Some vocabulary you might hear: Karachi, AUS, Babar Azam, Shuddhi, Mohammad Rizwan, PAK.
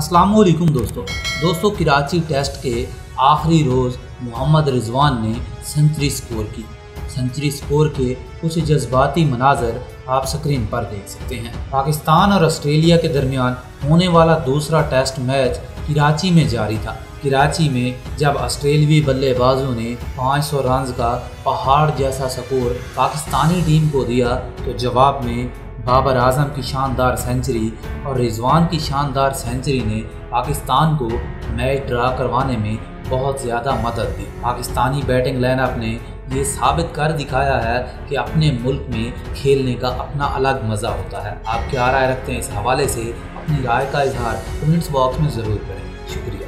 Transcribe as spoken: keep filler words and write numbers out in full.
अस्सलामुअलैकुम दोस्तों दोस्तों कराची टेस्ट के आखिरी रोज़ मोहम्मद रिजवान ने सेंचुरी स्कोर की। सेंचुरी स्कोर के कुछ जज्बाती मनाजर आप स्क्रीन पर देख सकते हैं। पाकिस्तान और ऑस्ट्रेलिया के दरमियान होने वाला दूसरा टेस्ट मैच कराची में जारी था। कराची में जब ऑस्ट्रेलियाई बल्लेबाजों ने पाँच सौ रन का पहाड़ जैसा स्कोर पाकिस्तानी टीम को दिया तो जवाब में बाबर आजम की शानदार सेंचुरी और रिजवान की शानदार सेंचुरी ने पाकिस्तान को मैच ड्रा करवाने में बहुत ज़्यादा मदद दी। पाकिस्तानी बैटिंग लाइनअप ने ये साबित कर दिखाया है कि अपने मुल्क में खेलने का अपना अलग मज़ा होता है। आप क्या राय रखते हैं इस हवाले से? अपनी राय का इजहार कमेंट्स बॉक्स में ज़रूर करें। शुक्रिया।